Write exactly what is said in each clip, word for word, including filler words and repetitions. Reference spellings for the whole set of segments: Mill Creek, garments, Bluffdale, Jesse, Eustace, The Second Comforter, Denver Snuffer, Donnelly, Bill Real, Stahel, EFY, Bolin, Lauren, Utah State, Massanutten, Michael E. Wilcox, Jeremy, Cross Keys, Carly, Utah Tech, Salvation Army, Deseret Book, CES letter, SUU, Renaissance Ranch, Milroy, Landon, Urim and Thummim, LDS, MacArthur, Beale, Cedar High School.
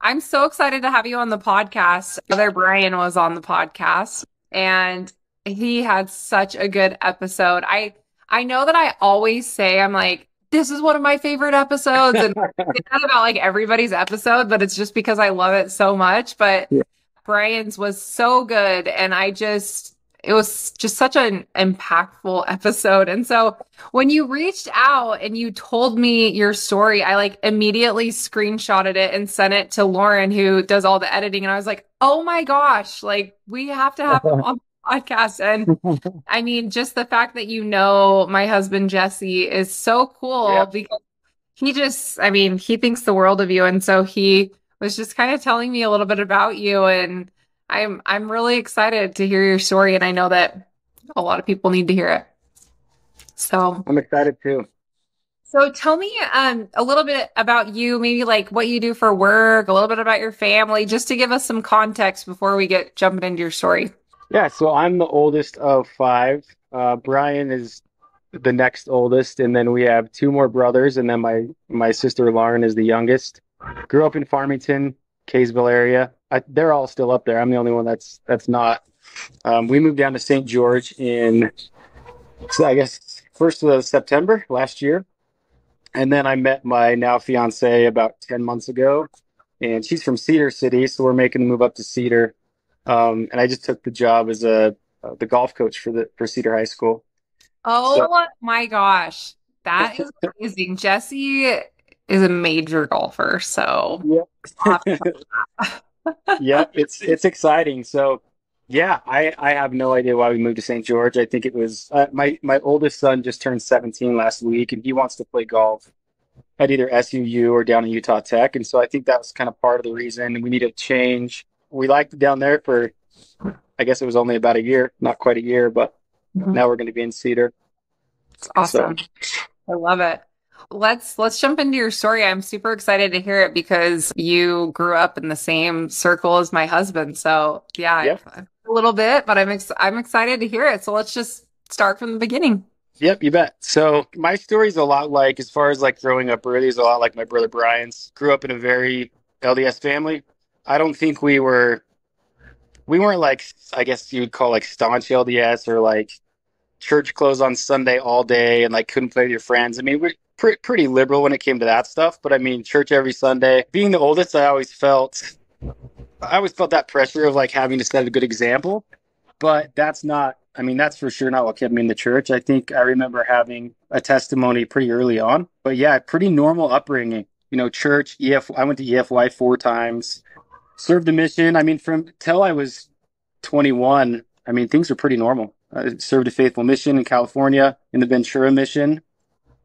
I'm so excited to have you on the podcast. Brother Brian was on the podcast and he had such a good episode. I I know that I always say, I'm like, this is one of my favorite episodes. And I say that about like everybody's episode, but it's just because I love it so much. But yeah. Brian's was so good. And I just, it was just such an impactful episode. And so when you reached out and you told me your story, I like immediately screenshotted it and sent it to Lauren, who does all the editing. And I was like, oh my gosh, like we have to have him on the podcast. And I mean, just the fact that, you know, my husband, Jesse, is so cool yeah. because he just, I mean, he thinks the world of you. And so he was just kind of telling me a little bit about you, and I'm I'm really excited to hear your story, and I know that a lot of people need to hear it. So I'm excited too. So tell me um, a little bit about you, maybe like what you do for work, a little bit about your family, just to give us some context before we get jumping into your story. Yeah, so I'm the oldest of five. Uh, Brian is the next oldest, and then we have two more brothers, and then my my sister Lauren is the youngest. Grew up in Farmington, Kaysville area. I, they're all still up there. I'm the only one that's that's not. Um, we moved down to Saint George in, so I guess, first of September last year. And then I met my now fiance about ten months ago. And she's from Cedar City, so we're making the move up to Cedar. Um, and I just took the job as a uh, the golf coach for the for Cedar High School. Oh, so. My gosh. That is amazing. Jesse is a major golfer, so. Yep. Yeah, it's it's exciting. So, yeah, I, I have no idea why we moved to Saint George. I think it was uh, my, my oldest son just turned seventeen last week, and he wants to play golf at either S U U or down at Utah Tech. And so I think that was kind of part of the reason we needed a change. We liked it down there for, I guess it was only about a year, not quite a year, but mm-hmm. now we're going to be in Cedar. It's awesome. So. I love it. Let's let's jump into your story. I'm super excited to hear it because you grew up in the same circle as my husband. So yeah, yep. I, a little bit, but I'm ex- I'm excited to hear it. So let's just start from the beginning. Yep, you bet. So my story is a lot like, as far as like growing up early, is a lot like my brother Brian's. Grew up in a very L D S family. I don't think we were, we weren't like, I guess you would call like staunch L D S or like church clothes on Sunday all day and like couldn't play with your friends. I mean, we pretty liberal when it came to that stuff, but I mean, church every Sunday. Being the oldest, I always felt, I always felt that pressure of like having to set a good example, but that's not, I mean, that's for sure not what kept me in the church. I think I remember having a testimony pretty early on, but yeah, pretty normal upbringing, you know, church, E F Y, I went to E F Y four times, served the mission. I mean, from till I was twenty-one, I mean, things were pretty normal. I served a faithful mission in California in the Ventura mission.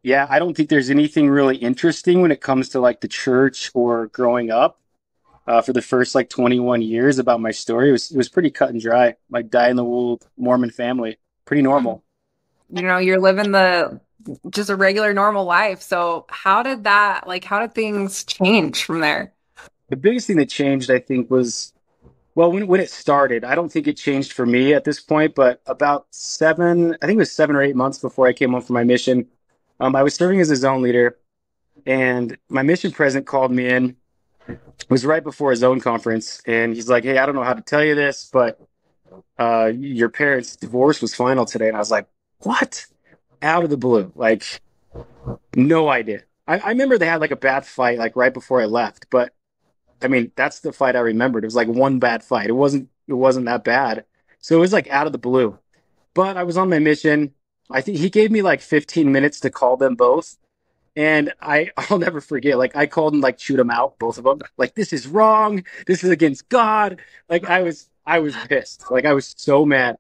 Yeah, I don't think there's anything really interesting when it comes to like the church or growing up uh, for the first like twenty-one years about my story. It was, it was pretty cut and dry, like die in the wool Mormon family. Pretty normal. You know, you're living the just a regular normal life. So how did that, like how did things change from there? The biggest thing that changed, I think, was, well, when when it started, I don't think it changed for me at this point, but about seven, I think it was seven or eight months before I came home from my mission, Um, I was serving as a zone leader, and my mission president called me in. It was right before a zone conference, and he's like, hey, I don't know how to tell you this, but uh, your parents' divorce was final today. And I was like, what? Out of the blue. Like, no idea. I, I remember they had, like, a bad fight, like, right before I left. But, I mean, that's the fight I remembered. It was, like, one bad fight. It wasn't, it wasn't that bad. So it was, like, out of the blue. But I was on my mission. I think he gave me like fifteen minutes to call them both. And I, I'll never forget, like I called and like chewed them out, both of them. Like, this is wrong. This is against God. Like I was, I was pissed. Like I was so mad.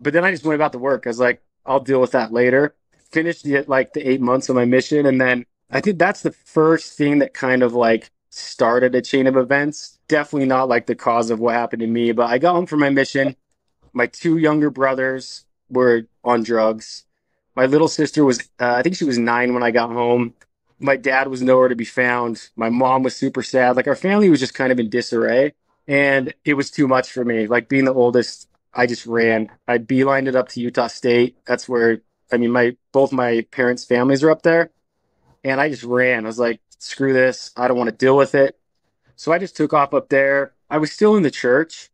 But then I just went about the work. I was like, I'll deal with that later. Finished the, like the eight months of my mission. And then I think that's the first thing that kind of like started a chain of events. Definitely not like the cause of what happened to me, but I got home from my mission. My two younger brothers were on drugs. My little sister was, uh, I think she was nine when I got home. My dad was nowhere to be found. My mom was super sad. Like our family was just kind of in disarray, and it was too much for me. Like being the oldest, I just ran. I beelined it up to Utah State. That's where, I mean, my, both my parents' families are up there, and I just ran. I was like, screw this. I don't want to deal with it. So I just took off up there. I was still in the church,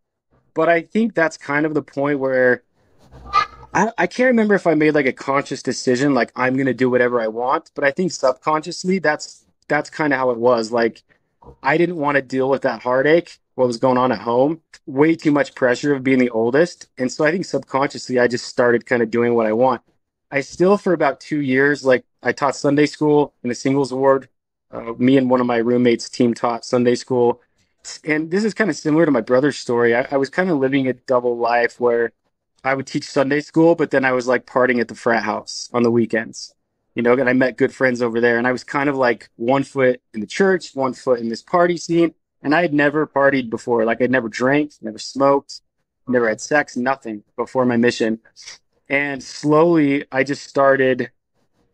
but I think that's kind of the point where I, I can't remember if I made like a conscious decision, like I'm going to do whatever I want. But I think subconsciously, that's that's kind of how it was. Like, I didn't want to deal with that heartache, what was going on at home, way too much pressure of being the oldest. And so I think subconsciously, I just started kind of doing what I want. I still, for about two years, like I taught Sunday school in the singles ward. Uh, me and one of my roommates team taught Sunday school. And this is kind of similar to my brother's story. I, I was kind of living a double life where I would teach Sunday school, but then I was like partying at the frat house on the weekends. You know, and I met good friends over there. And I was kind of like one foot in the church, one foot in this party scene. And I had never partied before. Like, I'd never drank, never smoked, never had sex, nothing before my mission. And slowly I just started,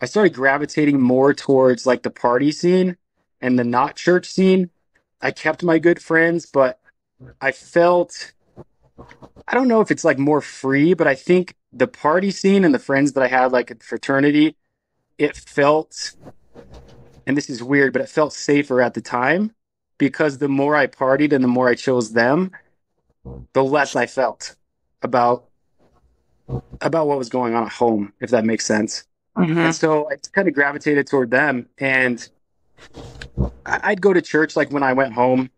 I started gravitating more towards like the party scene and the not church scene. I kept my good friends, but I felt, I don't know if it's like more free, but I think the party scene and the friends that I had, like at fraternity, it felt, and this is weird, but it felt safer at the time, because the more I partied and the more I chose them, the less I felt about about what was going on at home, if that makes sense. Mm-hmm. And so I kind of gravitated toward them. And I'd go to church like when I went home.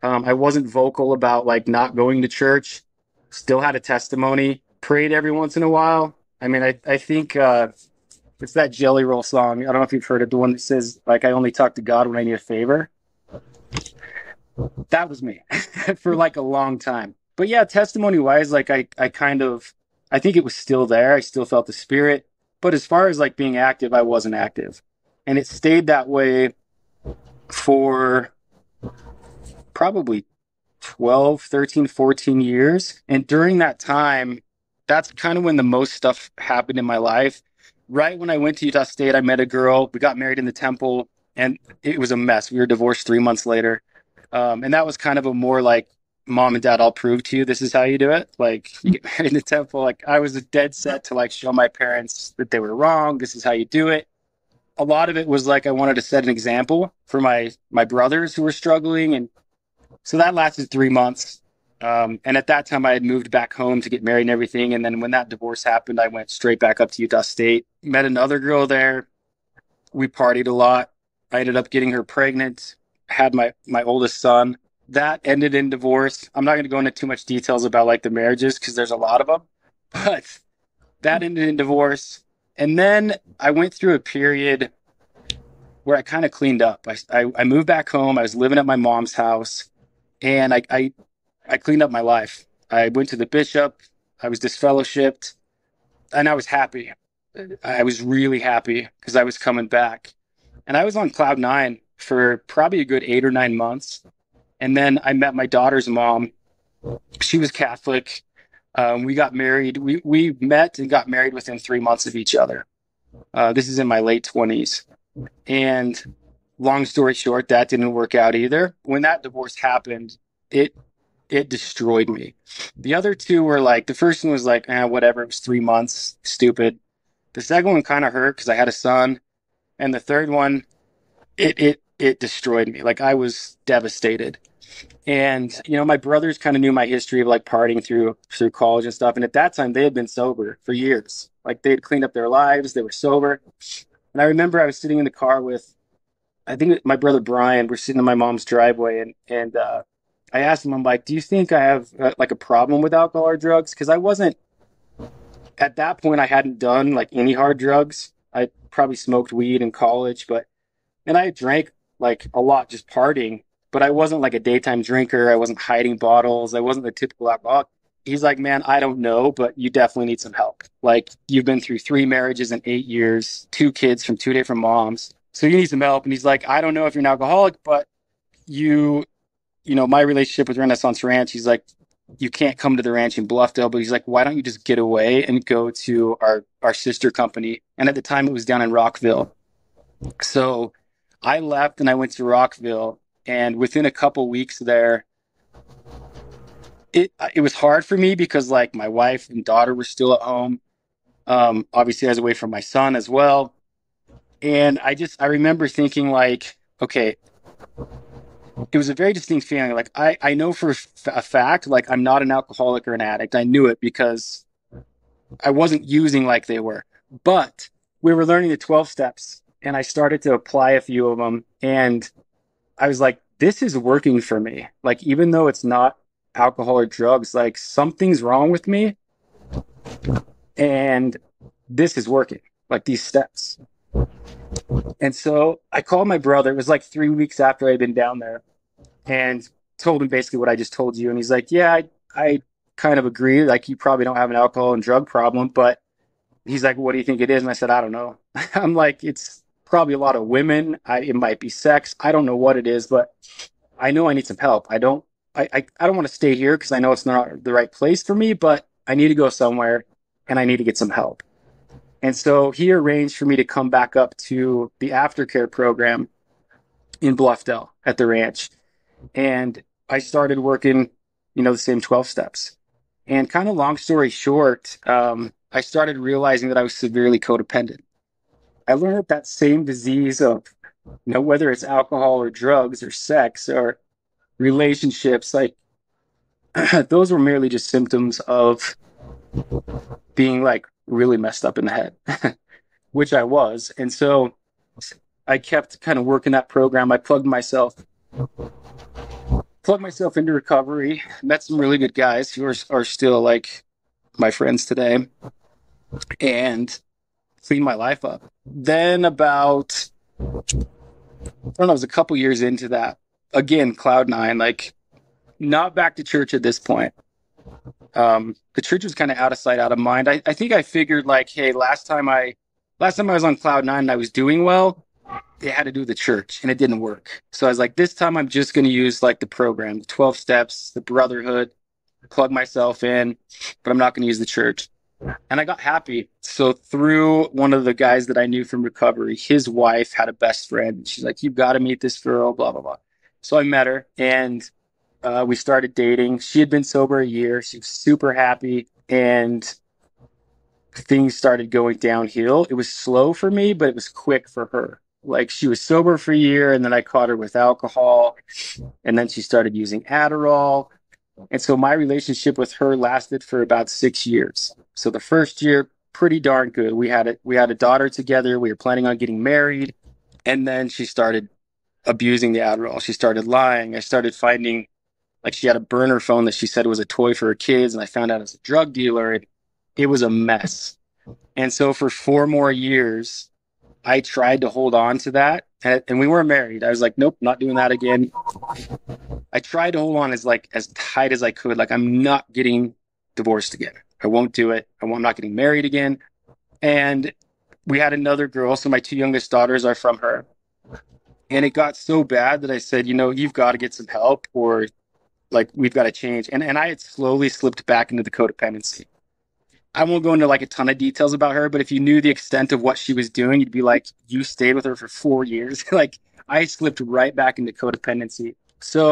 Um, I wasn't vocal about like not going to church. Still had a testimony. Prayed every once in a while. I mean, I, I think... Uh, It's that Jelly Roll song. I don't know if you've heard it. The one that says, like, I only talk to God when I need a favor. That was me for, like, a long time. But, yeah, testimony-wise, like, I, I kind of, I think it was still there. I still felt the Spirit. But as far as, like, being active, I wasn't active. And it stayed that way for probably twelve, thirteen, fourteen years. And during that time, that's kind of when the most stuff happened in my life. Right when I went to Utah State, I met a girl. We got married in the temple, and it was a mess. We were divorced three months later. Um, and that was kind of a more like, mom and dad, I'll prove to you this is how you do it. Like, you get married in the temple. Like, I was dead set to like show my parents that they were wrong. This is how you do it. A lot of it was like I wanted to set an example for my my brothers who were struggling. And so that lasted three months. Um, and at that time, I had moved back home to get married and everything. And then when that divorce happened, I went straight back up to Utah State, met another girl there. We partied a lot. I ended up getting her pregnant, had my, my oldest son. That ended in divorce. I'm not going to go into too much details about like the marriages because there's a lot of them, but that ended in divorce. And then I went through a period where I kind of cleaned up. I, I, I moved back home. I was living at my mom's house, and I, I, I cleaned up my life. I went to the bishop. I was disfellowshipped, and I was happy. I was really happy because I was coming back, and I was on cloud nine for probably a good eight or nine months. And then I met my daughter's mom. She was Catholic. Um, we got married. We, we met and got married within three months of each other. Uh, this is in my late twenties. And long story short, that didn't work out either. When that divorce happened, it, It destroyed me. The other two were like, the first one was like, eh, whatever, it was three months, stupid. The second one kind of hurt because I had a son. And the third one, it it it destroyed me. Like, I was devastated. And, you know, my brothers kind of knew my history of like partying through through college and stuff. And at that time, they had been sober for years. Like, they had cleaned up their lives. They were sober. And I remember I was sitting in the car with, I think my brother Brian, we're sitting in my mom's driveway, and, and uh, I asked him, I'm like, do you think I have uh, like a problem with alcohol or drugs? Because I wasn't, at that point, I hadn't done like any hard drugs. I probably smoked weed in college, but, and I drank like a lot just partying, but I wasn't like a daytime drinker. I wasn't hiding bottles. I wasn't the typical alcoholic. He's like, man, I don't know, but you definitely need some help. Like, you've been through three marriages in eight years, two kids from two different moms. So you need some help. And he's like, I don't know if you're an alcoholic, but you... you know, my relationship with Renaissance Ranch, he's like, you can't come to the ranch in Bluffdale, but he's like, why don't you just get away and go to our, our sister company? And at the time it was down in Rockville. So I left and I went to Rockville, and within a couple weeks there, it, it was hard for me because like my wife and daughter were still at home. Um, obviously I was away from my son as well. And I just, I remember thinking like, okay, it was a very distinct feeling. Like I, I know for a fact, like I'm not an alcoholic or an addict. I knew it because I wasn't using like they were, but we were learning the twelve steps and I started to apply a few of them. And I was like, this is working for me. Like, even though it's not alcohol or drugs, like something's wrong with me and this is working, like these steps. And so I called my brother. It was like three weeks after I'd been down there, and told him basically what I just told you. And he's like, yeah, I, I kind of agree. Like, you probably don't have an alcohol and drug problem, but he's like, what do you think it is? And I said, I don't know. I'm like, it's probably a lot of women. I, it might be sex. I don't know what it is, but I know I need some help. I don't, I, I, I don't want to stay here because I know it's not the right place for me, but I need to go somewhere and I need to get some help. And so he arranged for me to come back up to the aftercare program in Bluffdale at the ranch. And I started working, you know, the same twelve steps. And kind of long story short, um, I started realizing that I was severely codependent. I learned that that same disease of, you know, whether it's alcohol or drugs or sex or relationships, like those were merely just symptoms of being like really messed up in the head, which I was. And so I kept kind of working that program. I plugged myself, plugged myself into recovery, met some really good guys who are, are still like my friends today, and cleaned my life up. Then about, I don't know, it was a couple years into that, again, cloud nine, like not back to church at this point. Um, the church was kind of out of sight, out of mind. I, I think I figured like, hey, last time I, last time I was on cloud nine and I was doing well, it had to do with the church and it didn't work. So I was like, this time I'm just going to use like the program, the twelve steps, the brotherhood, plug myself in, but I'm not going to use the church. And I got happy. So through one of the guys that I knew from recovery, his wife had a best friend. She's like, you've got to meet this girl, blah, blah, blah. So I met her and Uh, we started dating. She had been sober a year. She was super happy. And things started going downhill. It was slow for me, but it was quick for her. Like, she was sober for a year, and then I caught her with alcohol. And then she started using Adderall. And so my relationship with her lasted for about six years. So the first year, pretty darn good. We had a, we had a daughter together. We were planning on getting married. And then she started abusing the Adderall. She started lying. I started finding... Like, she had a burner phone that she said was a toy for her kids, and I found out it was a drug dealer. It, it was a mess. And so for four more years, I tried to hold on to that, and, and we weren't married. I was like, nope, not doing that again. I tried to hold on as, like, as tight as I could. Like, I'm not getting divorced again. I won't do it. I won't, I'm not getting married again. And we had another girl, so my two youngest daughters are from her. And it got so bad that I said, you know, you've got to get some help, or... like, we've got to change. And and I had slowly slipped back into the codependency. I won't go into like a ton of details about her, but if you knew the extent of what she was doing, you'd be like, you stayed with her for four years. Like, I slipped right back into codependency. So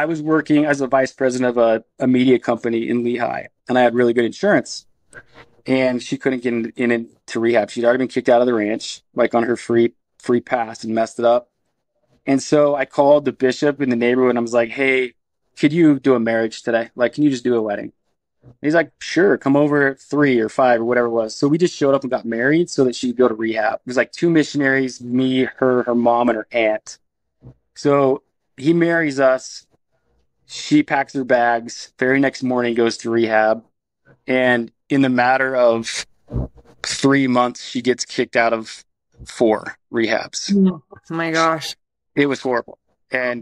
I was working as a vice president of a, a media company in Lehigh, and I had really good insurance. And she couldn't get in, in into rehab. She'd already been kicked out of the ranch, like on her free free pass, and messed it up. And so I called the bishop in the neighborhood and I was like, hey, could you do a marriage today? Like, can you just do a wedding? And he's like, sure, come over at three or five or whatever it was. So we just showed up and got married so that she could go to rehab. It was like two missionaries, me, her, her mom, and her aunt. So he marries us. She packs her bags. Very next morning goes to rehab. And in the matter of three months, she gets kicked out of four rehabs. Oh my gosh. It was horrible. And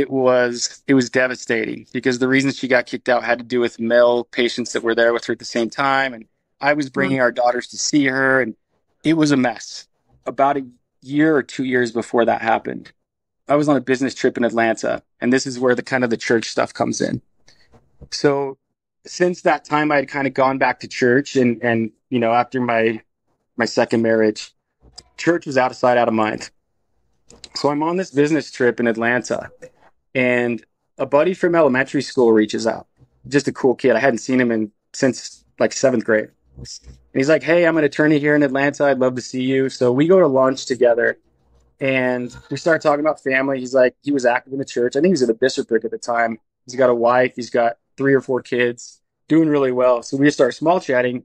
it was it was devastating because the reason she got kicked out had to do with male patients that were there with her at the same time. And I was bringing our daughters to see her. And it was a mess. About a year or two years before that happened, I was on a business trip in Atlanta. And this is where the kind of the church stuff comes in. So since that time, I had kind of gone back to church. And, and you know, after my my second marriage, church was out of sight, out of mind. So I'm on this business trip in Atlanta, and a buddy from elementary school reaches out. Just a cool kid. I hadn't seen him in since like seventh grade. And he's like, hey, I'm an attorney here in Atlanta. I'd love to see you. So we go to lunch together, And we started talking about family. He's like, he was active in the church. I think he was at a bishopric at the time. He's got a wife. He's got three or four kids, doing really well. So we just started small chatting.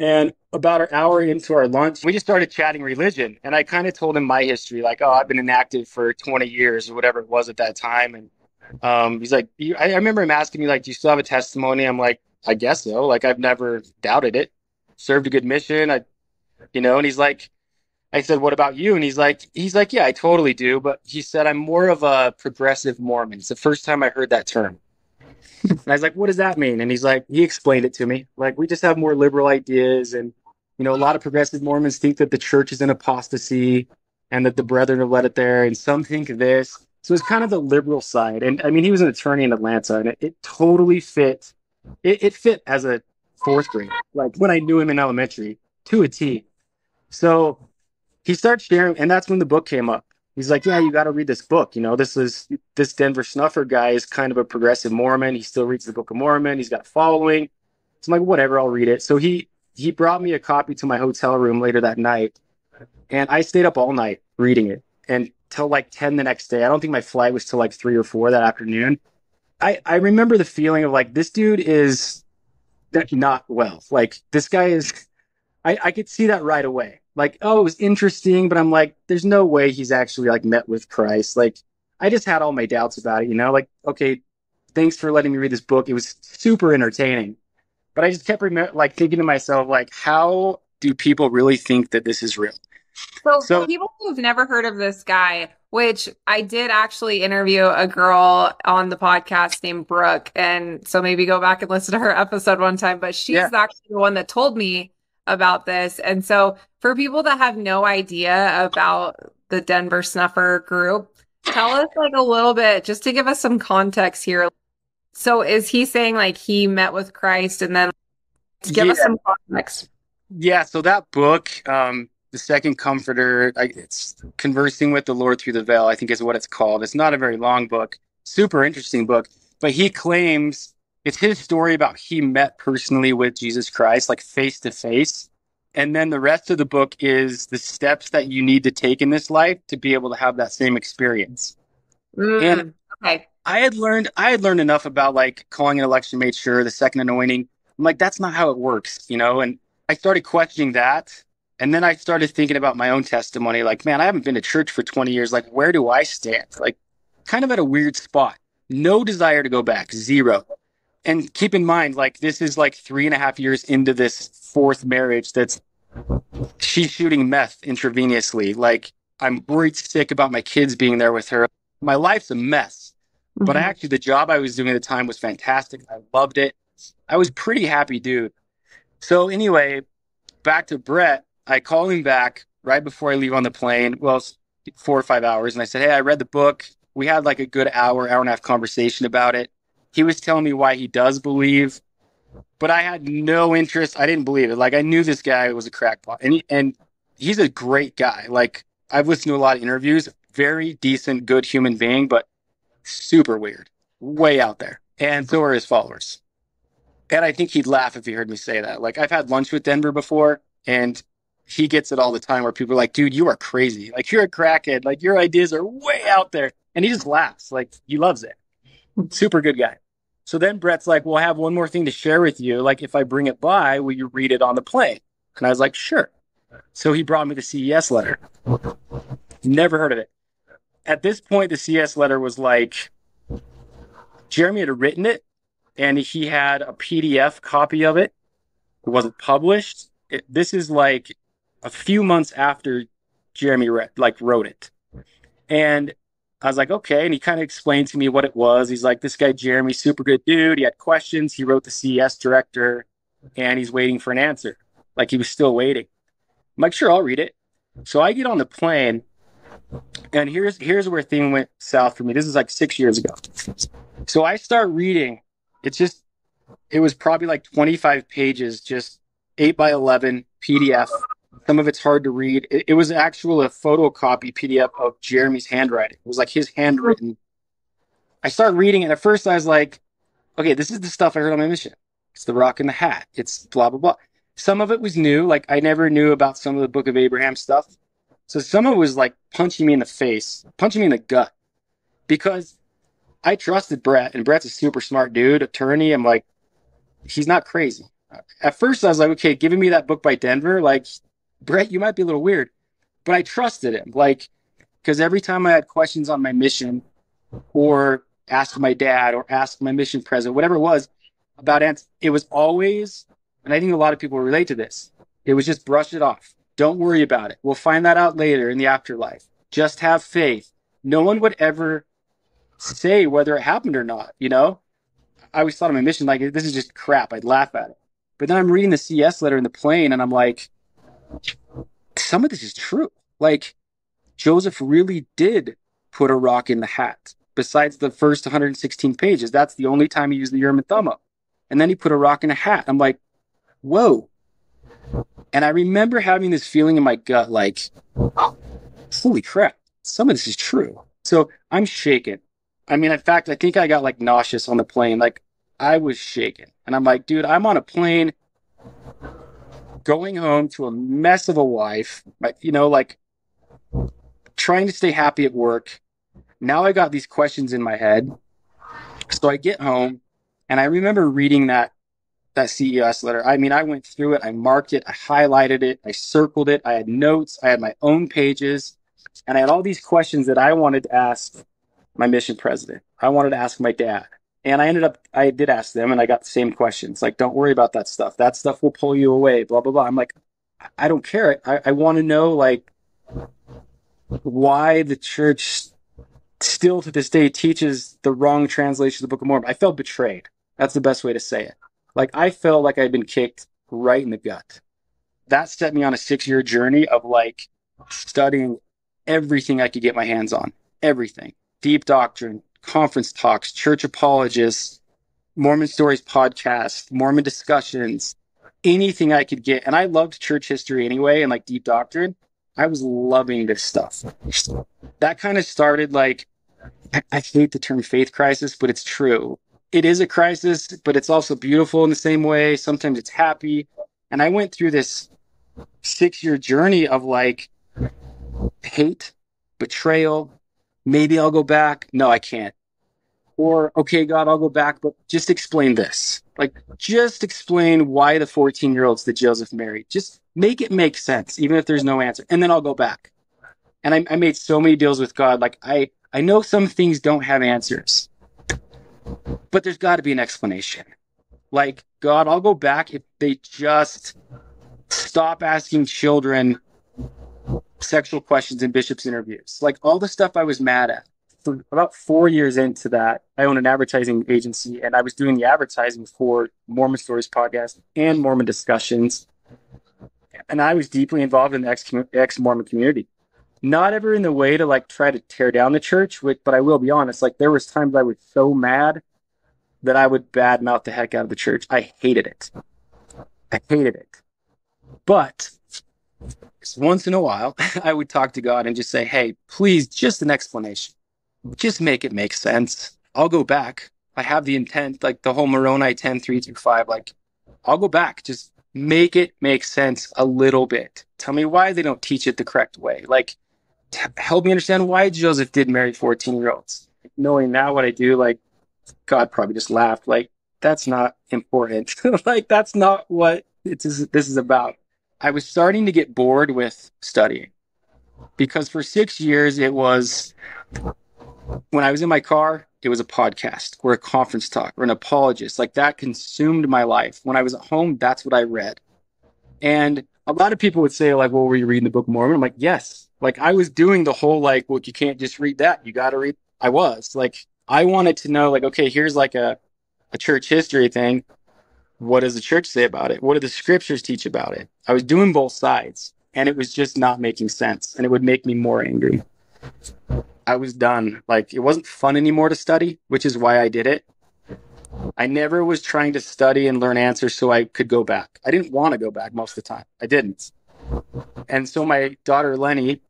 And about an hour into our lunch, we just started chatting religion. And I kind of told him my history, like, oh, I've been inactive for twenty years or whatever it was at that time. And um, he's like, you, I, I remember him asking me, like, do you still have a testimony? I'm like, I guess so. Like, I've never doubted it. Served a good mission. I, you know, and he's like, I said, what about you? And he's like, he's like, yeah, I totally do. But he said, I'm more of a progressive Mormon. It's the first time I heard that term. And I was like, what does that mean? And he's like, he explained it to me. Like, we just have more liberal ideas. And, you know, a lot of progressive Mormons think that the church is in apostasy and that the brethren have led it there. And some think this. So it's kind of the liberal side. And I mean, he was an attorney in Atlanta, and it, it totally fit. It, it fit as a fourth grader, like when I knew him in elementary, to a T. So he starts sharing, and that's when the book came up. He's like, yeah, you got to read this book. You know, this is this Denver Snuffer guy is kind of a progressive Mormon. He still reads the Book of Mormon. He's got a following. So I'm like, whatever, I'll read it. So he he brought me a copy to my hotel room later that night. And I stayed up all night reading it until like ten the next day. I don't think my flight was till like three or four that afternoon. I, I remember the feeling of like, this dude is not well. Like, this guy is, I, I could see that right away. Like, oh, it was interesting, but I'm like, there's no way he's actually, like, met with Christ. Like, I just had all my doubts about it, you know? Like, okay, thanks for letting me read this book. It was super entertaining. But I just kept, rem- like, thinking to myself, like, how do people really think that this is real? So, so people who've never heard of this guy, which I did actually interview a girl on the podcast named Brooke, and so maybe go back and listen to her episode one time, but she's yeah. actually the one that told me about this. And so for people that have no idea about the Denver Snuffer group, tell us like a little bit, just to give us some context here. So is he saying like he met with Christ and then to give yeah. us some context? Yeah. So that book, um, The Second Comforter, I, it's Conversing with the Lord Through the Veil, I think is what it's called. It's not a very long book, super interesting book, but he claims it's his story about he met personally with Jesus Christ, like face to face. And then the rest of the book is the steps that you need to take in this life to be able to have that same experience. Mm, and okay. I had learned, I had learned enough about like calling an election, made sure the second anointing. I'm like, that's not how it works, you know? And I started questioning that. And then I started thinking about my own testimony. Like, man, I haven't been to church for twenty years. Like, where do I stand? Like, kind of at a weird spot, no desire to go back, zero. And keep in mind, like, this is like three and a half years into this fourth marriage that's she's shooting meth intravenously. Like, I'm worried sick about my kids being there with her. My life's a mess. Mm-hmm. But actually, the job I was doing at the time was fantastic. I loved it. I was pretty happy, dude. So anyway, back to Brett. I call him back right before I leave on the plane. Well, it's four or five hours. And I said, hey, I read the book. We had like a good hour, hour and a half conversation about it. He was telling me why he does believe, but I had no interest. I didn't believe it. Like, I knew this guy was a crackpot, and he, and he's a great guy. Like, I've listened to a lot of interviews, very decent, good human being, but super weird, way out there. And so are his followers. And I think he'd laugh if he heard me say that. Like, I've had lunch with Denver before, and he gets it all the time where people are like, dude, you are crazy. Like, you're a crackhead. Like, your ideas are way out there. And he just laughs. Like, he loves it. Super good guy. So then Brett's like, well, I have one more thing to share with you. Like, if I bring it by, will you read it on the plane? And I was like, sure. So he brought me the C E S letter. Never heard of it. At this point, the C E S letter was like, Jeremy had written it, and he had a P D F copy of it. It wasn't published. It, this is like a few months after Jeremy read, like wrote it. And I was like, okay. And he kind of explained to me what it was. He's like, this guy, Jeremy, super good dude. He had questions. He wrote the C E S director, and he's waiting for an answer. Like, he was still waiting. I'm like, sure, I'll read it. So I get on the plane, and here's, here's where things went south for me. This is like six years ago. So I start reading. It's just, it was probably like twenty-five pages, just eight by eleven P D F. Some of it's hard to read. It, it was actually a photocopy P D F of Jeremy's handwriting. It was like his handwritten. I started reading it. At first, I was like, okay, this is the stuff I heard on my mission. It's the rock and the hat. It's blah, blah, blah. Some of it was new. Like, I never knew about some of the Book of Abraham stuff. So someone was like punching me in the face, punching me in the gut, because I trusted Brett, and Brett's a super smart dude, attorney. I'm like, he's not crazy. At first I was like, okay, giving me that book by Denver, like, Brett, you might be a little weird, but I trusted him. Like, because every time I had questions on my mission or asked my dad or asked my mission president, whatever it was about ants, it was always, and I think a lot of people relate to this, it was just brush it off. Don't worry about it. We'll find that out later in the afterlife. Just have faith. No one would ever say whether it happened or not, you know? I always thought of my mission like, this is just crap. I'd laugh at it. But then I'm reading the C E S letter in the plane, and I'm like, some of this is true. Like, Joseph really did put a rock in the hat. Besides the first one hundred sixteen pages, that's the only time he used the Urim and Thummim. And then he put a rock in a hat. I'm like, whoa. And I remember having this feeling in my gut, like, holy crap, some of this is true. So I'm shaken. I mean, in fact, I think I got like nauseous on the plane. Like, I was shaken. And I'm like, dude, I'm on a plane going home to a mess of a wife, you know, like trying to stay happy at work. Now I got these questions in my head. So I get home, and I remember reading that that C E S letter. I mean, I went through it. I marked it. I highlighted it. I circled it. I had notes. I had my own pages. And I had all these questions that I wanted to ask my mission president. I wanted to ask my dad. And I ended up, I did ask them, and I got the same questions. Like, don't worry about that stuff. That stuff will pull you away, blah, blah, blah. I'm like, I don't care. I, I want to know, like, why the church still to this day teaches the wrong translation of the Book of Mormon. I felt betrayed. That's the best way to say it. Like, I felt like I'd been kicked right in the gut. That set me on a six-year journey of, like, studying everything I could get my hands on. Everything. Deep doctrine, conference talks, church apologists, Mormon Stories podcast, Mormon Discussions, anything I could get. And I loved church history anyway and, like, deep doctrine. I was loving this stuff. That kind of started, like, I, I hate the term faith crisis, but it's true. It is a crisis, but it's also beautiful in the same way. Sometimes it's happy. And I went through this six-year journey of, like, hate, betrayal, maybe I'll go back. No, I can't. Or, okay, God, I'll go back, but just explain this. Like, just explain why the fourteen-year-olds that Joseph married. Just make it make sense, even if there's no answer. And then I'll go back. And I, I made so many deals with God. Like, I, I know some things don't have answers. But there's got to be an explanation. Like, God, I'll go back if they just stop asking children sexual questions in bishops' interviews. Like, all the stuff I was mad at. For about four years into that, I own an advertising agency, and I was doing the advertising for Mormon Stories podcast and Mormon Discussions. And I was deeply involved in the ex- ex-Mormon community. Not ever in the way to, like, try to tear down the church, which, but I will be honest, like, there was times I was so mad that I would badmouth the heck out of the church. I hated it. I hated it. But once in a while, I would talk to God and just say, hey, please, just an explanation. Just make it make sense. I'll go back. I have the intent, like the whole Moroni ten, three through five, like, I'll go back. Just make it make sense a little bit. Tell me why they don't teach it the correct way. Like, help me understand why Joseph did marry fourteen-year-olds. Knowing now what I do, like, God probably just laughed. Like, that's not important. Like, that's not what it's, this is about. I was starting to get bored with studying. Because for six years, it was, when I was in my car, it was a podcast or a conference talk or an apologist. Like, that consumed my life. When I was at home, that's what I read. And a lot of people would say, like, well, were you reading the Book of Mormon? I'm like, yes. Like, I was doing the whole, like, well, you can't just read that. You got to read. I was. Like, I wanted to know, like, okay, here's, like, a, a church history thing. What does the church say about it? What do the scriptures teach about it? I was doing both sides, and it was just not making sense, and it would make me more angry. I was done. Like, it wasn't fun anymore to study, which is why I did it. I never was trying to study and learn answers so I could go back. I didn't want to go back most of the time. I didn't. And so my daughter, Lenny,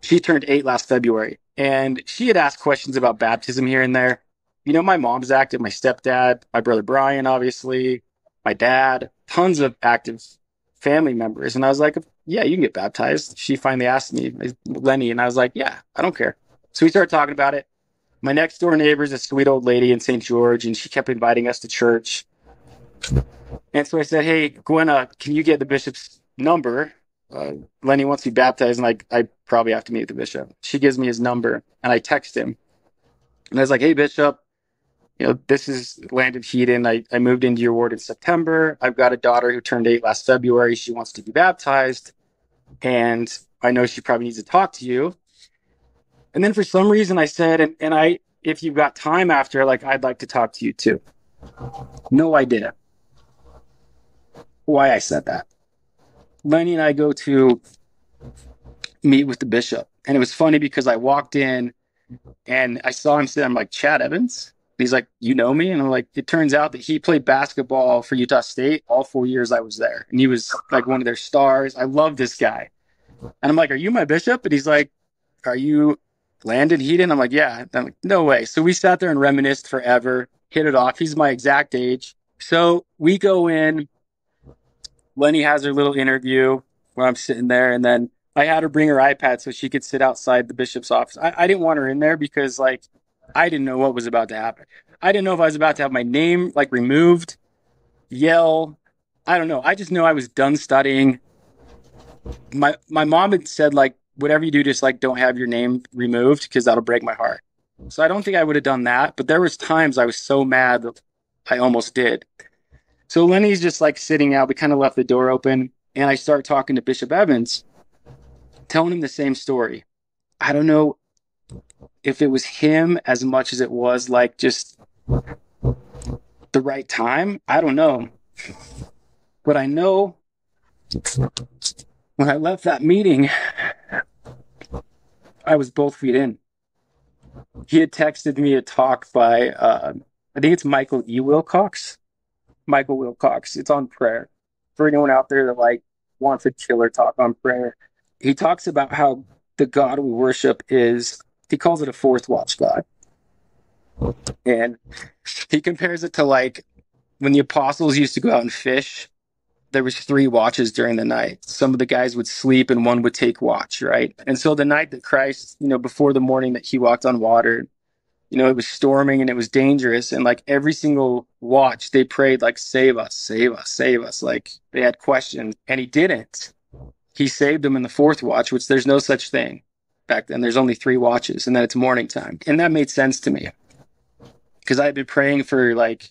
she turned eight last February, and she had asked questions about baptism here and there. You know, my mom's active, my stepdad, my brother Brian, obviously, my dad, tons of active family members. And I was like, yeah, you can get baptized. She finally asked me, Lenny, and I was like, yeah, I don't care. So we started talking about it. My next door neighbor is a sweet old lady in Saint George, and she kept inviting us to church. And so I said, hey, Gwenna, can you get the bishop's number? Uh, Lenny wants to be baptized, and I, I probably have to meet the bishop. She gives me his number, and I text him. And I was like, hey, Bishop, you know, this is Landon Heaton. I, I moved into your ward in September. I've got a daughter who turned eight last February. She wants to be baptized, and I know she probably needs to talk to you. And then for some reason I said, and, and I, if you've got time after, like, I'd like to talk to you too. No idea why I said that. Lenny and I go to meet with the bishop. And it was funny because I walked in and I saw him sitting. I'm like, Chad Evans? And he's like, you know me? And I'm like, it turns out that he played basketball for Utah State all four years I was there. And he was like one of their stars. I love this guy. And I'm like, are you my bishop? And he's like, are you Landon Heaton? I'm like, yeah. I'm like, no way. So we sat there and reminisced forever, hit it off. He's my exact age. So we go in. Lenny has her little interview where I'm sitting there. And then I had her bring her iPad so she could sit outside the bishop's office. I, I didn't want her in there because, like, I didn't know what was about to happen. I didn't know if I was about to have my name, like, removed, yell. I don't know. I just knew I was done studying. My, my mom had said, like, whatever you do, just, like, don't have your name removed because that'll break my heart. So I don't think I would have done that. But there was times I was so mad that I almost did. So Lenny's just, like, sitting out. We kind of left the door open, and I start talking to Bishop Evans, telling him the same story. I don't know if it was him as much as it was, like, just the right time. I don't know. But I know when I left that meeting, I was both feet in. He had texted me a talk by, uh, I think it's Michael E. Wilcox. Michael Wilcox. It's on prayer. For anyone out there that, like, wants a killer talk on prayer, he talks about how the God we worship is, he calls it a fourth watch God. And he compares it to, like, when the apostles used to go out and fish, there was three watches during the night. Some of the guys would sleep and one would take watch, right? And so the night that Christ, you know, before the morning that he walked on water, you know, it was storming and it was dangerous. And, like, every single watch, they prayed, like, save us, save us, save us. Like, they had questions. And he didn't. He saved them in the fourth watch, which there's no such thing back then. There's only three watches, and then it's morning time. And that made sense to me because I had been praying for, like,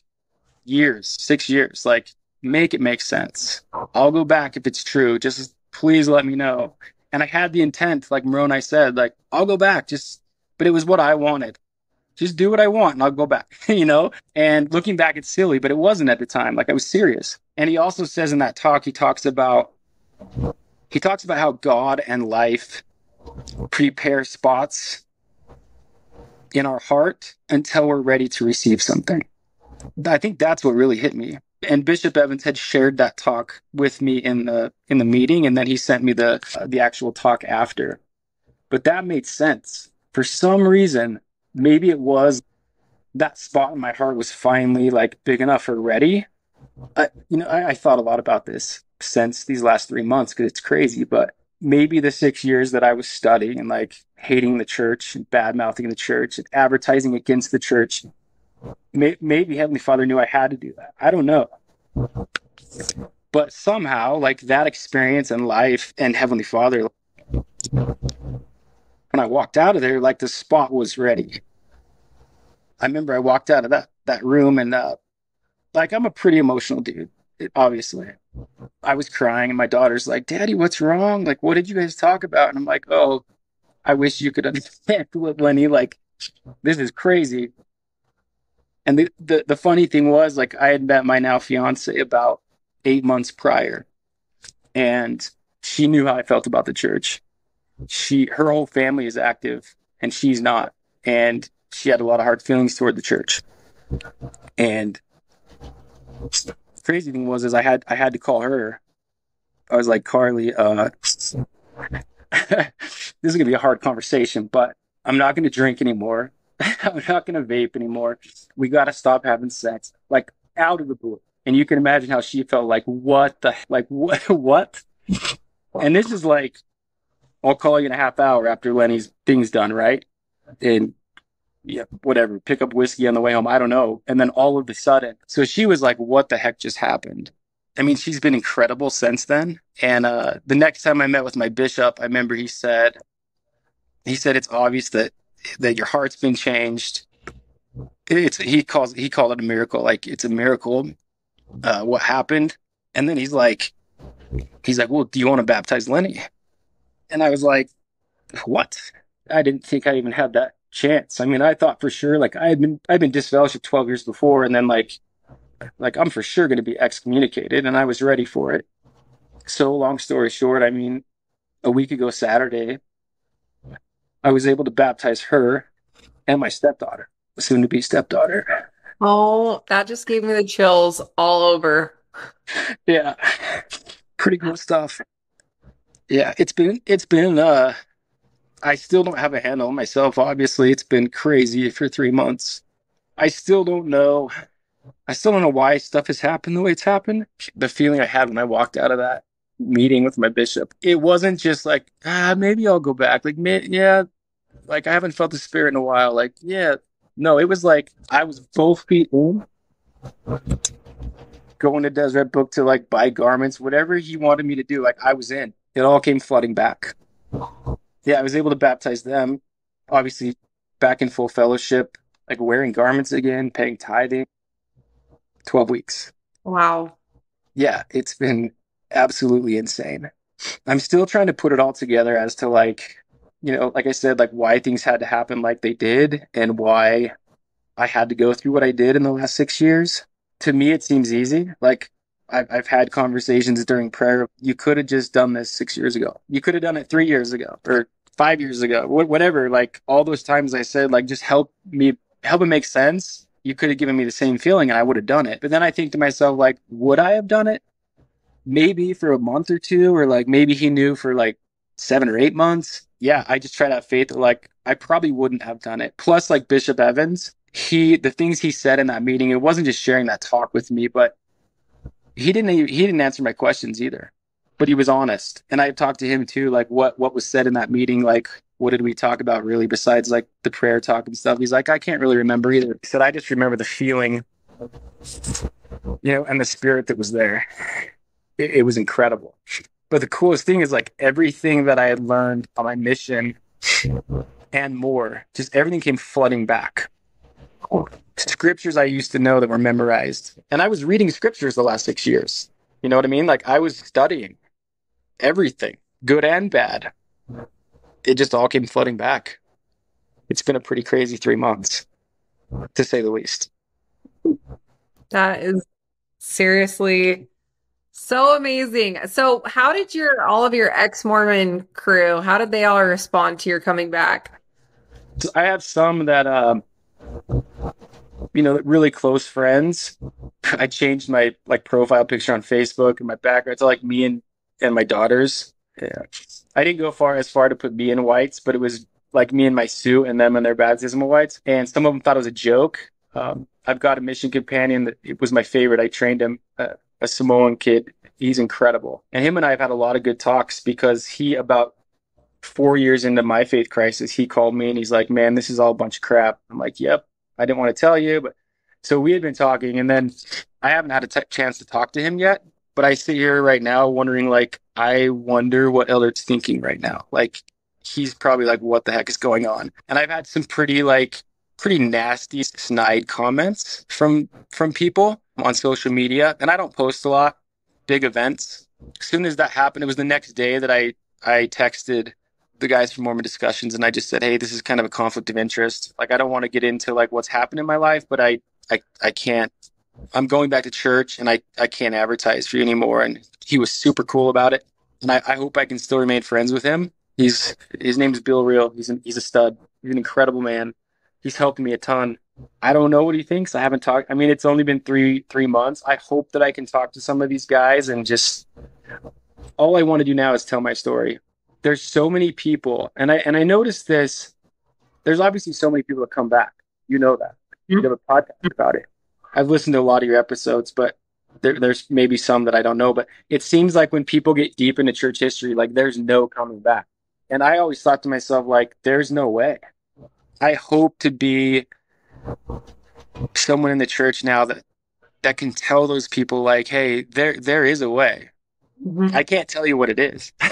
years, six years. Like, make it make sense. I'll go back if it's true. Just please let me know. And I had the intent, like Moroni said, like, I'll go back. Just, but it was what I wanted. Just do what I want and I'll go back, you know? And looking back, it's silly, but it wasn't at the time. Like, I was serious. And he also says in that talk, he talks about, he talks about how God and life prepare spots in our heart until we're ready to receive something. I think that's what really hit me. And Bishop Evans had shared that talk with me in the in the meeting, and then he sent me the uh, the actual talk after. But that made sense. For some reason, maybe it was that spot in my heart was finally, like, big enough or ready. I, you know, I, I thought a lot about this since these last three months because it's crazy. But maybe the six years that I was studying and, like, hating the church and bad-mouthing the church and advertising against the church, may, maybe Heavenly Father knew I had to do that. I don't know. But somehow, like, that experience in life and Heavenly Father, when I walked out of there, like, the spot was ready. I remember I walked out of that, that room and, uh, like, I'm a pretty emotional dude, obviously. I was crying and my daughter's like, Daddy, what's wrong? Like, what did you guys talk about? And I'm like, oh, I wish you could understand what Lenny, like, this is crazy. And the, the, the funny thing was, like, I had met my now fiance about eight months prior. And she knew how I felt about the church. She, her whole family is active and she's not. And she had a lot of hard feelings toward the church. And the crazy thing was, is I had, I had to call her. I was like, Carly, uh, this is going to be a hard conversation, but I'm not going to drink anymore. I'm not going to vape anymore. We got to stop having sex, like, out of the blue. And you can imagine how she felt like, what the, like, wh- what? And this is like, I'll call you in a half hour after Lenny's thing's done, right? And yeah, whatever, pick up whiskey on the way home. I don't know. And then all of a sudden, so she was like, what the heck just happened? I mean, she's been incredible since then. And uh, the next time I met with my bishop, I remember he said, he said, it's obvious that, that your heart's been changed. It's, he calls, he called it a miracle. Like, it's a miracle. Uh, what happened? And then he's like, he's like, well, do you want to baptize Lenny? And I was like, what? I didn't think I even had that chance. I mean, I thought for sure, like I had been, I'd been disfellowshipped twelve years before. And then like, like I'm for sure going to be excommunicated, and I was ready for it. So long story short, I mean, a week ago, Saturday, I was able to baptize her and my stepdaughter, soon to be stepdaughter. Oh, that just gave me the chills all over. Yeah. Pretty cool stuff. Yeah, it's been, it's been, uh, I still don't have a handle on myself. Obviously, it's been crazy for three months. I still don't know. I still don't know why stuff has happened the way it's happened. The feeling I had when I walked out of that meeting with my bishop, it wasn't just like, ah, maybe I'll go back. Like, man, yeah, like I haven't felt the spirit in a while. Like, yeah. No, it was like I was both feet in, going to Deseret Book to like buy garments, whatever he wanted me to do. Like I was in. It all came flooding back. Yeah, I was able to baptize them. Obviously, back in full fellowship, like wearing garments again, paying tithing. twelve weeks. Wow. Yeah, it's been absolutely insane. I'm still trying to put it all together as to like, you know, like I said, like why things had to happen like they did and why I had to go through what I did in the last six years. To me, it seems easy. Like I've, I've had conversations during prayer. You could have just done this six years ago. You could have done it three years ago or five years ago, whatever. Like all those times I said, like, just help me, help it make sense. You could have given me the same feeling and I would have done it. But then I think to myself, like, would I have done it? Maybe for a month or two, or like maybe he knew for like seven or eight months. Yeah, I just try to have faith that, like, I probably wouldn't have done it. Plus, like, Bishop Evans, he the things he said in that meeting, it wasn't just sharing that talk with me, but he didn't he didn't answer my questions either. But he was honest. And I talked to him, too, like, what, what was said in that meeting, like, what did we talk about, really, besides, like, the prayer talk and stuff? He's like, I can't really remember either. He said, I just remember the feeling, you know, and the spirit that was there. It, it was incredible. But the coolest thing is, like, everything that I had learned on my mission and more, just everything came flooding back. Scriptures I used to know that were memorized. And I was reading scriptures the last six years. You know what I mean? Like, I was studying everything, good and bad. It just all came flooding back. It's been a pretty crazy three months, to say the least. That is seriously... so amazing. So how did your all of your ex-Mormon crew, how did they all respond to your coming back? I have some that, um, you know, really close friends. I changed my like profile picture on Facebook and my background to like me and, and my daughters. Yeah. I didn't go far as far to put me in whites, but it was like me and my suit and them and their baptismal whites. And some of them thought it was a joke. Um, I've got a mission companion that it was my favorite. I trained him. Uh, A Samoan kid. He's incredible. And him and I have had a lot of good talks because he, about four years into my faith crisis, he called me and he's like, man, this is all a bunch of crap. I'm like, yep, I didn't want to tell you. But so we had been talking, and then I haven't had a t- chance to talk to him yet. But I sit here right now wondering, like, I wonder what Elder's thinking right now. Like, he's probably like, what the heck is going on? And I've had some pretty, like, pretty nasty, snide comments from from people on social media, and I don't post a lot, big events. As soon as that happened, it was the next day that I, I texted the guys from Mormon Discussions, and I just said, hey, this is kind of a conflict of interest. Like, I don't want to get into, like, what's happened in my life, but I, I, I can't. I'm going back to church, and I, I can't advertise for you anymore. And he was super cool about it, and I, I hope I can still remain friends with him. He's His name's Bill Real. He's an, he's a stud. He's an incredible man. He's helped me a ton. I don't know what he thinks. I haven't talked. I mean, it's only been three three months. I hope that I can talk to some of these guys and just, all I want to do now is tell my story. There's so many people, and I and I noticed this. There's obviously so many people that come back. You know that. You have a podcast about it. I've listened to a lot of your episodes, but there, there's maybe some that I don't know, but it seems like when people get deep into church history, like there's no coming back. And I always thought to myself, like, there's no way. I hope to be someone in the church now that, that can tell those people, like, hey, there, there is a way. Mm-hmm. I can't tell you what it is, but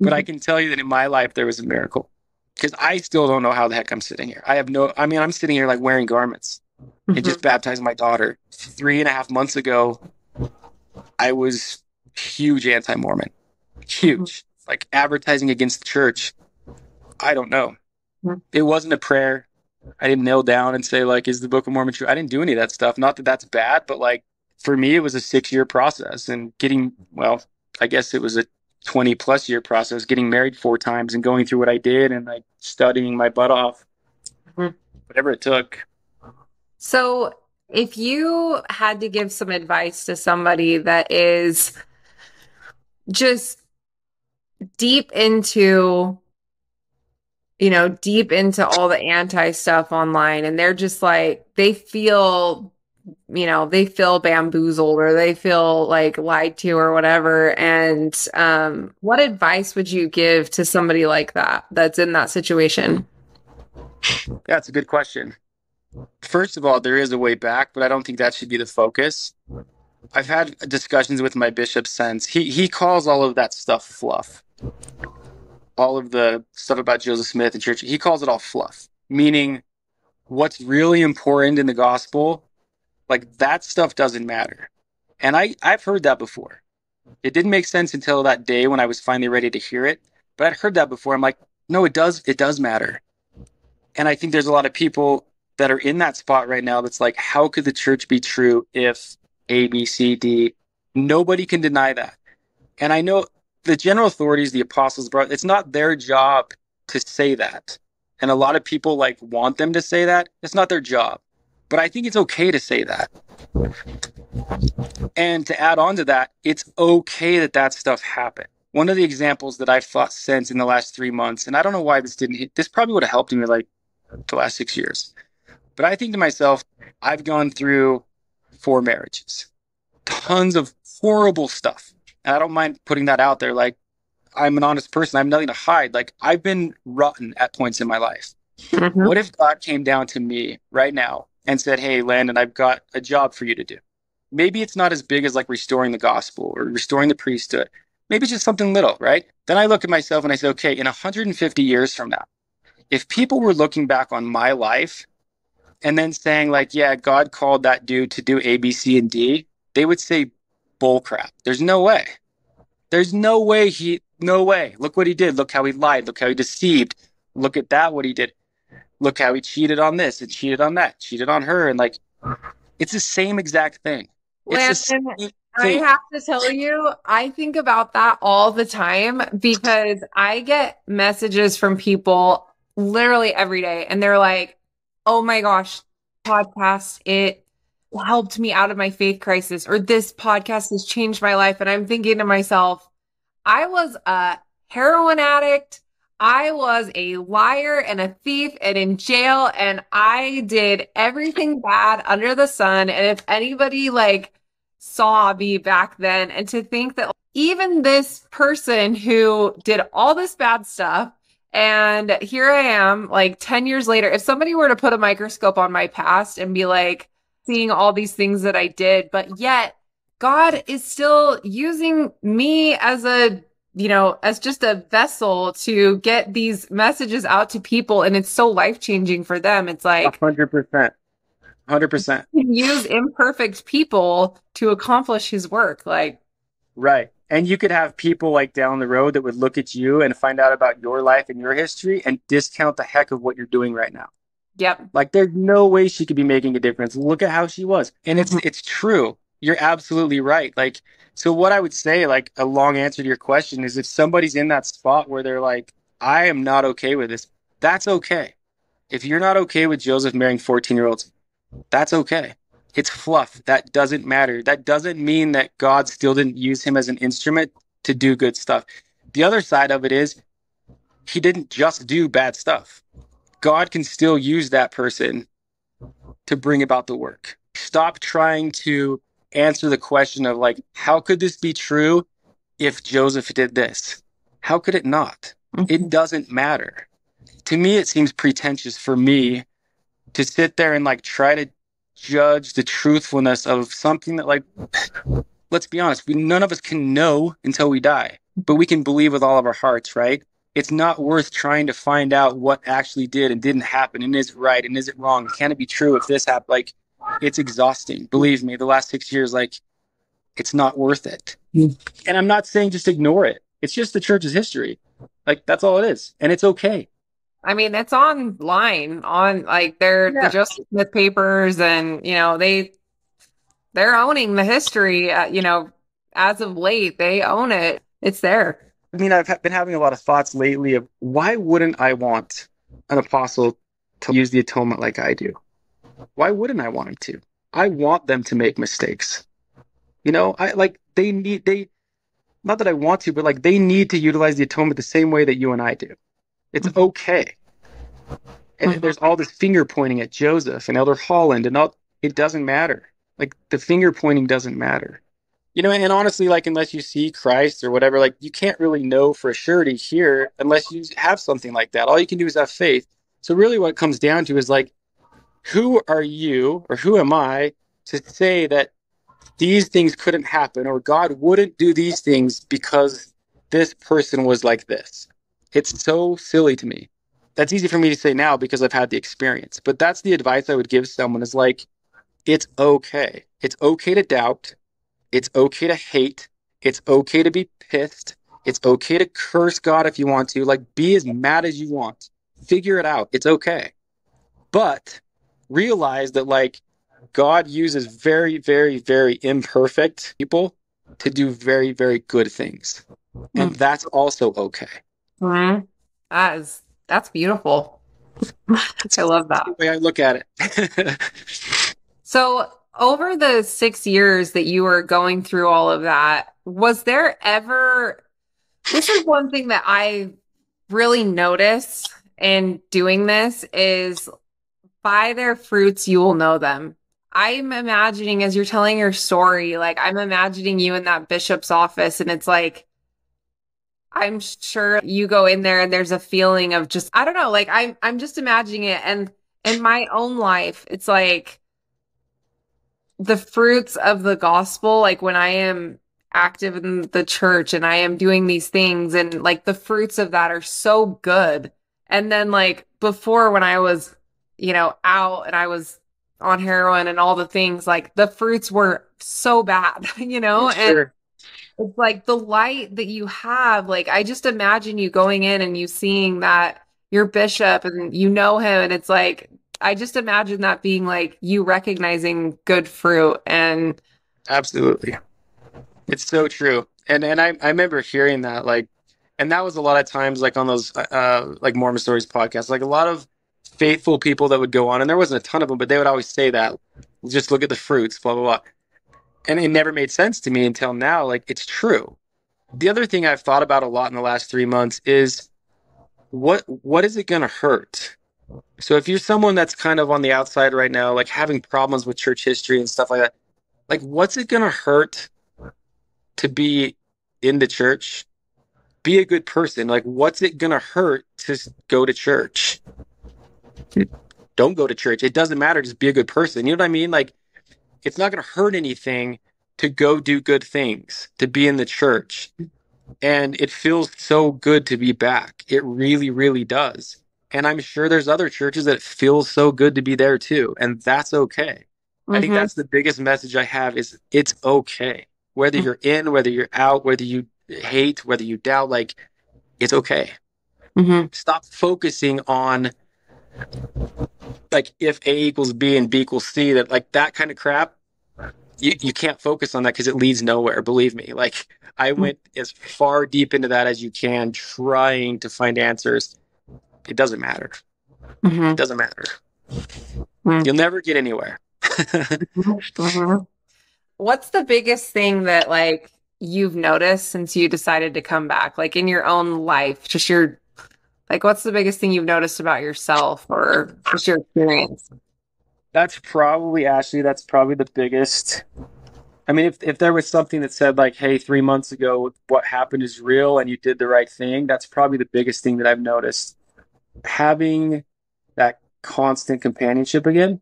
mm-hmm. I can tell you that in my life, there was a miracle. Because I still don't know how the heck I'm sitting here. I have no, I mean, I'm sitting here like wearing garments mm-hmm. and just baptized my daughter. Three and a half months ago, I was huge anti-Mormon, huge, mm-hmm. like advertising against the church. I don't know. Mm-hmm. It wasn't a prayer. I didn't kneel down and say, like, is the Book of Mormon true? I didn't do any of that stuff. Not that that's bad, but like for me, it was a six-year process and getting, well, I guess it was a twenty plus year process, getting married four times and going through what I did and like studying my butt off, mm-hmm. whatever it took. So if you had to give some advice to somebody that is just deep into, you know, deep into all the anti stuff online, and they're just like, they feel, you know, they feel bamboozled or they feel like lied to or whatever. And um, what advice would you give to somebody like that, that's in that situation? That's a good question. First of all, there is a way back, but I don't think that should be the focus. I've had discussions with my bishop since. He, he calls all of that stuff fluff. All of the stuff about Joseph Smith and church, he calls it all fluff, meaning what's really important in the gospel, like that stuff doesn't matter. And I, I've heard that before. It didn't make sense until that day when I was finally ready to hear it. But I'd heard that before. I'm like, no, it does. It does matter. And I think there's a lot of people that are in that spot right now that's like, how could the church be true if A, B, C, D? Nobody can deny that. And I know the general authorities, the apostles, it's not their job to say that. And a lot of people like want them to say that. It's not their job. But I think it's okay to say that. And to add on to that, it's okay that that stuff happened. One of the examples that I've thought since in the last three months, and I don't know why this didn't hit, this probably would have helped me like the last six years. But I think to myself, I've gone through four marriages, tons of horrible stuff. And I don't mind putting that out there. Like, I'm an honest person. I have nothing to hide. Like, I've been rotten at points in my life. Mm-hmm. What if God came down to me right now and said, hey, Landon, I've got a job for you to do. Maybe it's not as big as like restoring the gospel or restoring the priesthood. Maybe it's just something little, right? Then I look at myself and I say, okay, in one hundred fifty years from now, if people were looking back on my life and then saying like, yeah, God called that dude to do A, B, C, and D, they would say bull crap. There's no way. There's no way he, no way. Look what he did. Look how he lied. Look how he deceived. Look at that, what he did. Look how he cheated on this and cheated on that, cheated on her. And like, it's the same exact thing. It's Landon, the same thing. I have to tell you, I think about that all the time because I get messages from people literally every day. And they're like, oh my gosh, podcast, it helped me out of my faith crisis, or this podcast has changed my life. And I'm thinking to myself, I was a heroin addict. I was a liar and a thief and in jail, and I did everything bad under the sun. And if anybody like saw me back then, and to think that even this person who did all this bad stuff, and here I am like ten years later, if somebody were to put a microscope on my past and be like seeing all these things that I did, but yet God is still using me as a you know, as just a vessel to get these messages out to people. And it's so life-changing for them. It's like one hundred percent, one hundred percent use imperfect people to accomplish his work. Like, right. And you could have people like down the road that would look at you and find out about your life and your history and discount the heck of what you're doing right now. Yep. Like there's no way she could be making a difference. Look at how she was. And it's, it's true. You're absolutely right. Like, so what I would say, like a long answer to your question is if somebody's in that spot where they're like, I am not okay with this, that's okay. If you're not okay with Joseph marrying fourteen year olds, that's okay. It's fluff. That doesn't matter. That doesn't mean that God still didn't use him as an instrument to do good stuff. The other side of it is he didn't just do bad stuff. God can still use that person to bring about the work. Stop trying to answer the question of like, how could this be true if Joseph did this? How could it not? Mm-hmm. It doesn't matter. To me, it seems pretentious for me to sit there and like try to judge the truthfulness of something that, like, let's be honest, we, none of us can know until we die, but we can believe with all of our hearts, right? It's not worth trying to find out what actually did and didn't happen, and is it right and is it wrong? Can it be true if this happened? Like, it's exhausting. Believe me, the last six years, like, it's not worth it. Mm. And I'm not saying just ignore it. It's just the church's history. Like, that's all it is. And it's okay. I mean, that's online on like their yeah. the Joseph Smith papers, and you know, they they're owning the history. Uh, you know, as of late, they own it. It's there. I mean, I've ha- been having a lot of thoughts lately of why wouldn't I want an apostle to use the atonement like I do? Why wouldn't I want him to? I want them to make mistakes. You know, I like they need they not that I want to, but like they need to utilize the atonement the same way that you and I do. It's okay. And there's all this finger pointing at Joseph and Elder Holland, and all, it doesn't matter. Like, the finger pointing doesn't matter. You know, and honestly, like, unless you see Christ or whatever, like, you can't really know for surety here unless you have something like that. All you can do is have faith. So really what it comes down to is, like, who are you or who am I to say that these things couldn't happen or God wouldn't do these things because this person was like this? It's so silly to me. That's easy for me to say now because I've had the experience. But that's the advice I would give someone is like, it's okay. It's okay to doubt. It's okay to hate. It's okay to be pissed. It's okay to curse God if you want to. Like, be as mad as you want. Figure it out. It's okay. But realize that, like, God uses very, very, very imperfect people to do very, very good things. And that's also okay. Mm-hmm. That is, that's beautiful. I love that. That's the way I look at it. So over the six years that you were going through all of that, was there ever, this is one thing that I really notice in doing this is by their fruits, you will know them. I'm imagining as you're telling your story, like I'm imagining you in that bishop's office, and it's like, I'm sure you go in there and there's a feeling of just, I don't know, like I'm, I'm just imagining it. And in my own life, it's like the fruits of the gospel, like when I am active in the church and I am doing these things, and like the fruits of that are so good. And then like before when I was, you know, out and I was on heroin and all the things, like the fruits were so bad, you know, sure. and it's like the light that you have, like, I just imagine you going in and you seeing that your bishop and you know him. And it's like, I just imagine that being like you recognizing good fruit. And absolutely. It's so true. And, and I, I remember hearing that, like, and that was a lot of times like on those, uh, like Mormon Stories podcasts, like a lot of faithful people that would go on, and there wasn't a ton of them, but they would always say that, just look at the fruits, blah, blah, blah. And it never made sense to me until now. Like, it's true. The other thing I've thought about a lot in the last three months is what what is it going to hurt? So if you're someone that's kind of on the outside right now, like having problems with church history and stuff like that, like what's it going to hurt to be in the church? Be a good person. Like, what's it going to hurt to go to church? Don't go to church. It doesn't matter. Just be a good person. You know what I mean? Like, it's not going to hurt anything to go do good things, to be in the church. And it feels so good to be back. It really, really does. And I'm sure there's other churches that it feels so good to be there too. And that's okay. Mm-hmm. I think that's the biggest message I have is it's okay. Whether you're in, whether you're out, whether you hate, whether you doubt, like it's okay. Mm-hmm. Stop focusing on like if A equals B and B equals C, that like that kind of crap, you, you can't focus on that because it leads nowhere. Believe me, like I went as far deep into that as you can trying to find answers. It doesn't matter. Mm-hmm. It doesn't matter. Mm-hmm. You'll never get anywhere. What's the biggest thing that like you've noticed since you decided to come back, like in your own life, just your Like, what's the biggest thing you've noticed about yourself or just your experience? That's probably, Ashley, that's probably the biggest I mean, if if there was something that said like, hey, three months ago, what happened is real and you did the right thing, that's probably the biggest thing that I've noticed. Having that constant companionship again.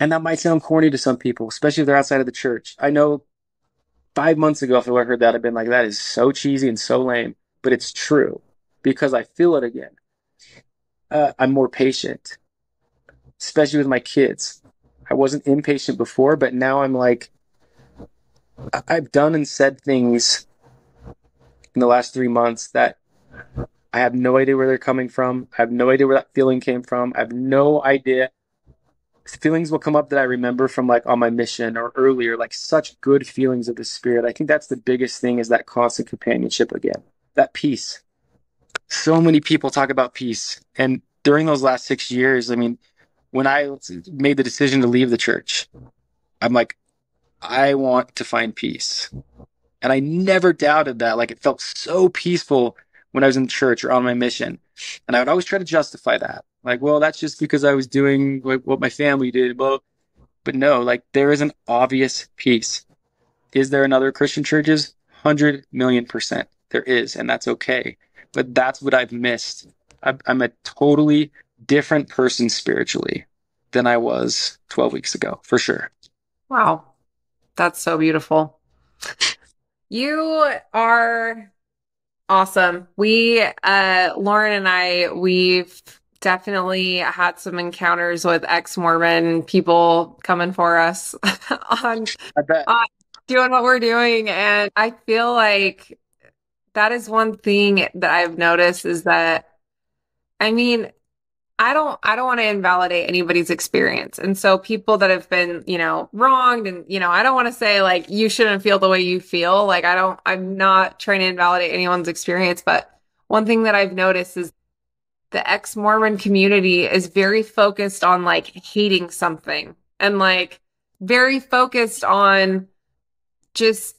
And that might sound corny to some people, especially if they're outside of the church. I know five months ago, if I heard that, I'd been like, that is so cheesy and so lame. But it's true because I feel it again. Uh, I'm more patient, especially with my kids. I wasn't impatient before, but now I'm like, I- I've done and said things in the last three months that I have no idea where they're coming from. I have no idea where that feeling came from. I have no idea. Feelings will come up that I remember from like on my mission or earlier, like such good feelings of the Spirit. I think that's the biggest thing, is that constant companionship again, that peace. So many people talk about peace. And during those last six years, I mean, when I made the decision to leave the church, I'm like, I want to find peace. And I never doubted that. Like, it felt so peaceful when I was in church or on my mission. And I would always try to justify that. Like, well, that's just because I was doing like what my family did. Well, but no, like, there is an obvious peace. Is there another Christian churches? one hundred million percent. There is, and that's okay. But that's what I've missed. I'm a totally different person spiritually than I was twelve weeks ago, for sure. Wow. That's so beautiful. You are awesome. We, uh, Lauren and I, we've definitely had some encounters with ex-Mormon people coming for us on, on doing what we're doing. And I feel like that is one thing that I've noticed is that, I mean, I don't, I don't want to invalidate anybody's experience. And so people that have been, you know, wronged and, you know, I don't want to say like, you shouldn't feel the way you feel. Like, I don't, I'm not trying to invalidate anyone's experience, but one thing that I've noticed is the ex-Mormon community is very focused on like hating something and like very focused on just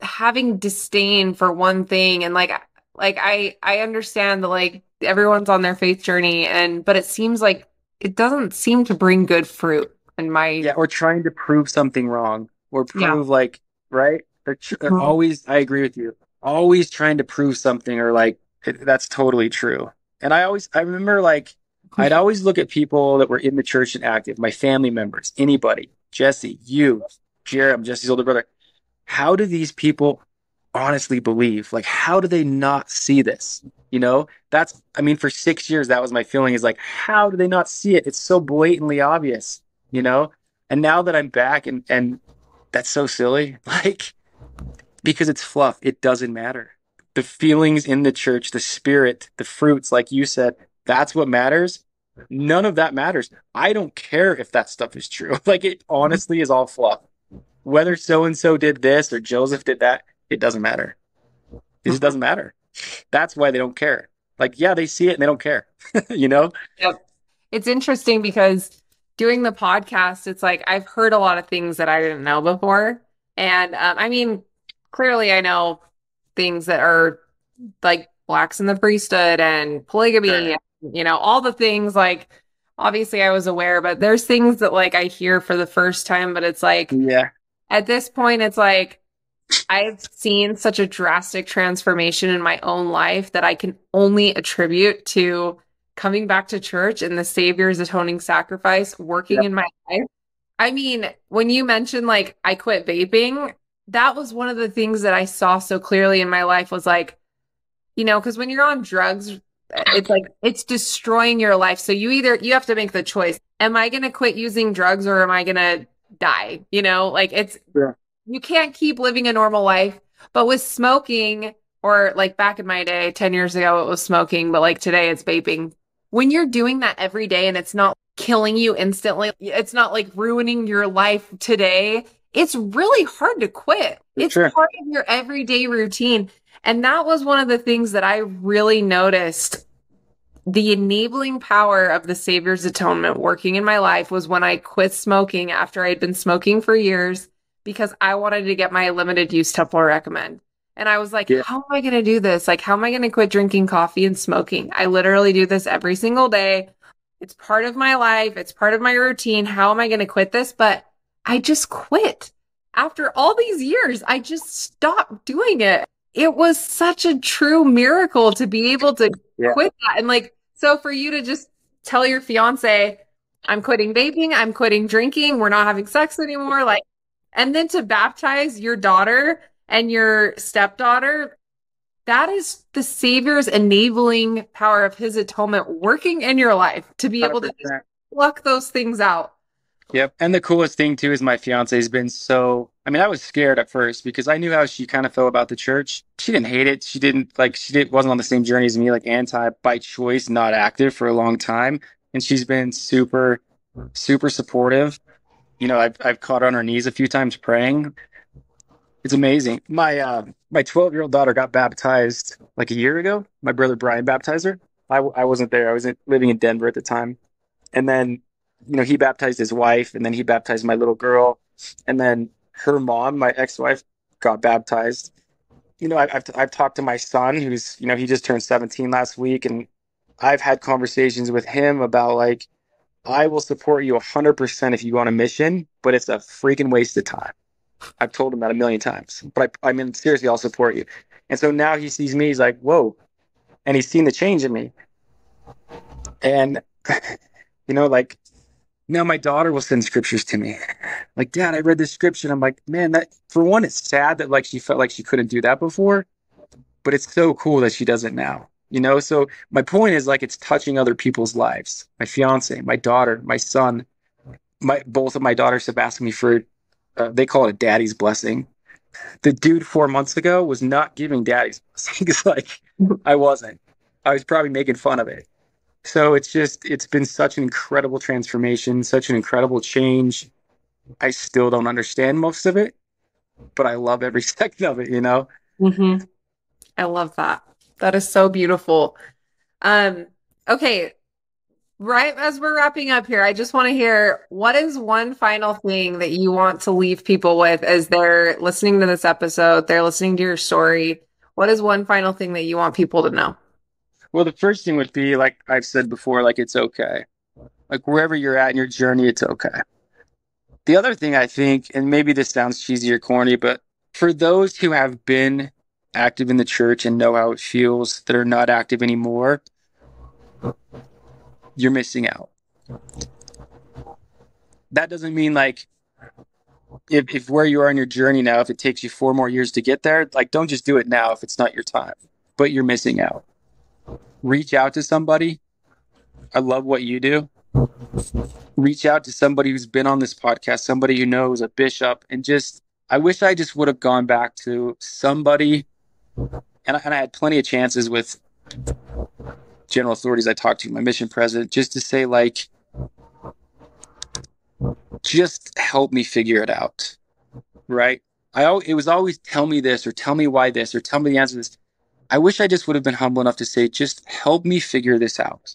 having disdain for one thing. And like, like I, I understand that like everyone's on their faith journey, and, but it seems like it doesn't seem to bring good fruit in my. Yeah. Or trying to prove something wrong or prove yeah. like, right. They're, tr- they're mm-hmm. always, I agree with you. Always trying to prove something or like, it, that's totally true. And I always, I remember like, I'd always look at people that were in the church and active, my family members, anybody, Jesse, you, Jeremy, Jesse's older brother. How do these people honestly believe? Like, how do they not see this? You know, that's, I mean, for six years, that was my feeling, is like, how do they not see it? It's so blatantly obvious, you know? And now that I'm back and, and that's so silly, like, because it's fluff, it doesn't matter. The feelings in the church, the Spirit, the fruits, like you said, that's what matters. None of that matters. I don't care if that stuff is true. Like, it honestly is all fluff. Whether so-and-so did this or Joseph did that, it doesn't matter. It just doesn't matter. That's why they don't care. Like, yeah, they see it and they don't care, you know? Yep. It's interesting because doing the podcast, it's like, I've heard a lot of things that I didn't know before. And um, I mean, clearly I know things that are like blacks in the priesthood and polygamy, sure. and, you know, all the things, like, obviously I was aware, but there's things that like I hear for the first time, but it's like, yeah, at this point, it's like, I've seen such a drastic transformation in my own life that I can only attribute to coming back to church and the Savior's atoning sacrifice working yep. in my life. I mean, when you mentioned like, I quit vaping, that was one of the things that I saw so clearly in my life was like, you know, because when you're on drugs, it's like, it's destroying your life. So you either, you have to make the choice. Am I going to quit using drugs or am I going to die? You know, like it's, yeah. you can't keep living a normal life. But with smoking, or like back in my day, ten years ago, it was smoking, but like today it's vaping. When you're doing that every day and it's not killing you instantly, it's not like ruining your life today, it's really hard to quit. It's sure. part of your everyday routine. And that was one of the things that I really noticed. The enabling power of the Savior's atonement working in my life was when I quit smoking after I'd been smoking for years, because I wanted to get my limited use Tupperware recommend. And I was like, yeah. how am I going to do this? Like, how am I going to quit drinking coffee and smoking? I literally do this every single day. It's part of my life. It's part of my routine. How am I going to quit this? But I just quit. After all these years, I just stopped doing it. It was such a true miracle to be able to yeah. quit that. And like, so for you to just tell your fiance, I'm quitting vaping, I'm quitting drinking, we're not having sex anymore. Like, and then to baptize your daughter and your stepdaughter, that is the Savior's enabling power of his atonement working in your life to be able to just pluck those things out. Yep. And the coolest thing too is my fiance has been so, I mean, I was scared at first because I knew how she kind of felt about the church. She didn't hate it. She didn't like, she didn't, wasn't on the same journey as me, like anti by choice, not active for a long time. And she's been super, super supportive. You know, I've, I've caught her on her knees a few times praying. It's amazing. My, uh, my twelve year old daughter got baptized like a year ago. My brother, Brian, baptized her. I, I wasn't there. I was living in Denver at the time. And then, you know, he baptized his wife, and then he baptized my little girl, and then her mom, my ex-wife, got baptized. You know, I, I've I've talked to my son, who's, you know, he just turned seventeen last week, and I've had conversations with him about like, I will support you one hundred percent if you go on a mission, but it's a freaking waste of time. I've told him that a million times, but I, I mean, seriously, I'll support you. And so now he sees me, he's like, whoa, and he's seen the change in me. And, you know, like, now my daughter will send scriptures to me. Like, Dad, I read this scripture. And I'm like, man, that, for one, it's sad that like she felt like she couldn't do that before, but it's so cool that she does it now, you know? So my point is like, it's touching other people's lives. My fiance, my daughter, my son, my, both of my daughters have asked me for, uh, they call it a daddy's blessing. The dude four months ago was not giving daddy's blessings. Like I wasn't, I was probably making fun of it. So it's just, it's been such an incredible transformation, such an incredible change. I still don't understand most of it, but I love every second of it, you know? Mm-hmm. I love that. That is so beautiful. Um, okay. Right as we're wrapping up here, I just want to hear, what is one final thing that you want to leave people with as they're listening to this episode, they're listening to your story? What is one final thing that you want people to know? Well, the first thing would be, like I've said before, like it's okay. Like wherever you're at in your journey, it's okay. The other thing I think, and maybe this sounds cheesy or corny, but for those who have been active in the church and know how it feels that are not active anymore, you're missing out. That doesn't mean like if, if where you are in your journey now, if it takes you four more years to get there, like don't just do it now if it's not your time, but you're missing out. Reach out to somebody. I love what you do. Reach out to somebody who's been on this podcast, somebody you know is a bishop, and just, I wish I just would have gone back to somebody. And I, and I had plenty of chances with general authorities I talked to, my mission president, just to say like, just help me figure it out. Right? I it was always tell me this or tell me why this or tell me the answer to this. I wish I just would have been humble enough to say, just help me figure this out.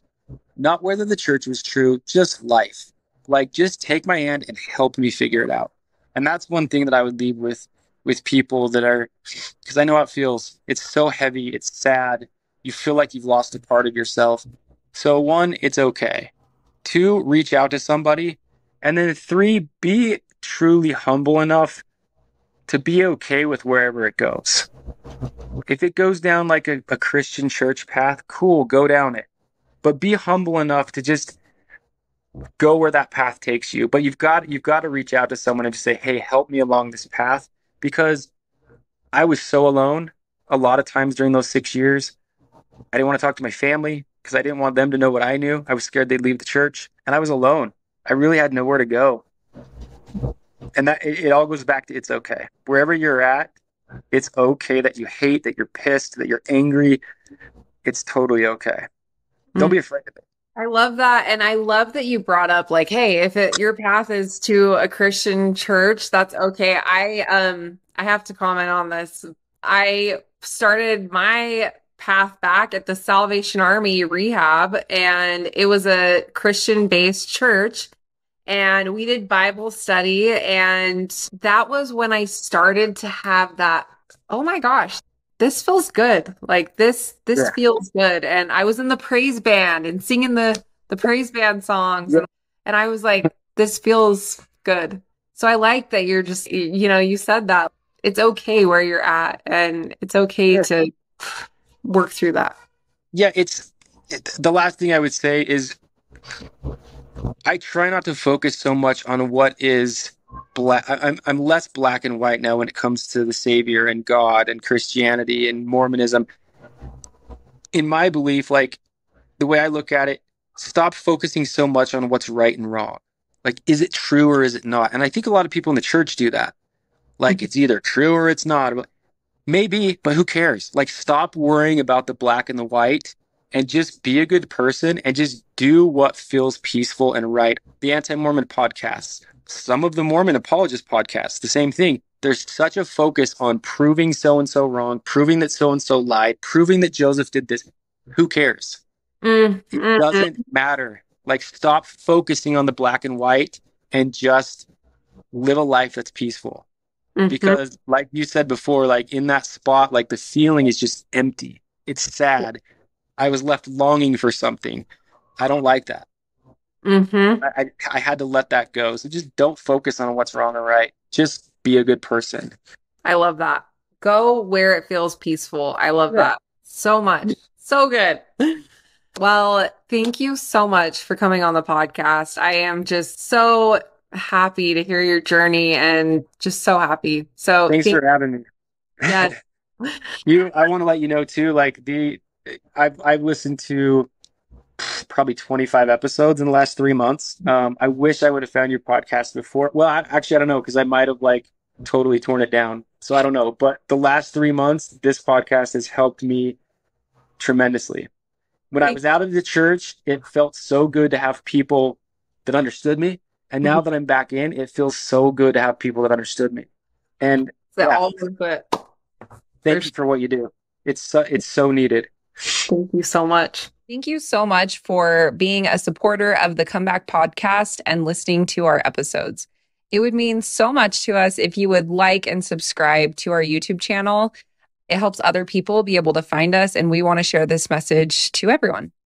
Not whether the church was true, just life. Like, just take my hand and help me figure it out. And that's one thing that I would leave with, with people that are, because I know how it feels. It's so heavy. It's sad. You feel like you've lost a part of yourself. So one, it's okay. Two, reach out to somebody. And then three, be truly humble enough to be okay with wherever it goes. If it goes down like a, a Christian church path, cool, go down it. But be humble enough to just go where that path takes you. But you've got you've got to reach out to someone and just say, hey, help me along this path. Because I was so alone a lot of times during those six years. I didn't want to talk to my family because I didn't want them to know what I knew. I was scared they'd leave the church. And I was alone. I really had nowhere to go. And that it, it all goes back to it's okay. Wherever you're at, it's okay that you hate, that you're pissed, that you're angry. It's totally okay. Don't mm. be afraid of it. I love that. And I love that you brought up like, hey, if it, your path is to a Christian church, that's okay. I, um, I have to comment on this. I started my path back at the Salvation Army rehab, and it was a Christian-based church. And we did Bible study, and that was when I started to have that, oh my gosh, this feels good. Like this, this yeah. feels good. And I was in the praise band and singing the, the praise band songs. Yeah. And, and I was like, this feels good. So I like that you're just, you know, you said that it's okay where you're at and it's okay to work through that. Yeah. It's it, the last thing I would say is I try not to focus so much on what is black. I'm, I'm less black and white now when it comes to the Savior and God and Christianity and Mormonism. In my belief, like the way I look at it, stop focusing so much on what's right and wrong. Like, is it true or is it not? And I think a lot of people in the church do that. Like, it's either true or it's not. Maybe, but who cares? Like, stop worrying about the black and the white and just be a good person and just do what feels peaceful and right. The anti-Mormon podcasts, some of the Mormon apologist podcasts, the same thing. There's such a focus on proving so-and-so wrong, proving that so-and-so lied, proving that Joseph did this. Who cares? Mm, it mm, doesn't mm. matter. Like, stop focusing on the black and white and just live a life that's peaceful. Mm-hmm. Because like you said before, like in that spot, like the feeling is just empty. It's sad. I was left longing for something. I don't like that. Mm-hmm. I, I, I had to let that go. So just don't focus on what's wrong or right. Just be a good person. I love that. Go where it feels peaceful. I love yeah. that so much. So good. Well, thank you so much for coming on the podcast. I am just so happy to hear your journey and just so happy. So thanks thank- for having me. Yeah. you, I want to let you know too, like the, I've, I've listened to probably twenty-five episodes in the last three months. Um, I wish I would have found your podcast before. Well, I, actually, I don't know. Cause I might've like totally torn it down. So I don't know, but the last three months, this podcast has helped me tremendously. When I was out of the church, it felt so good to have people that understood me. And now mm-hmm. that I'm back in, it feels so good to have people that understood me. And that yeah, all it. Thank There's... you for what you do. It's so, it's so needed. Thank you so much. Thank you so much for being a supporter of the Come Back Podcast and listening to our episodes. It would mean so much to us if you would like and subscribe to our YouTube channel. It helps other people be able to find us, and we want to share this message to everyone.